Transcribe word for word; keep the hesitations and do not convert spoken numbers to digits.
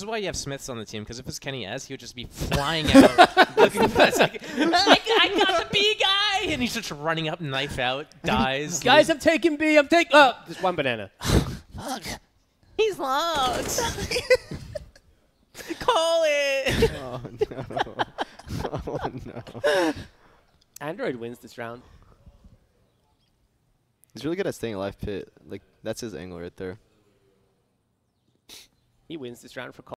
This is why you have Smiths on the team, because if it's Kenny S, he would just be flying out, looking for us. Like, I, I got the B guy! And he's just running up, knife out, dies. Guys, I'm taking B, I'm taking... Oh, just one banana. Fuck. He's locked. Call it! Oh, no. Oh, no. Android wins this round. He's really good at staying alive pit. Like, that's his angle right there. He wins this round for Call.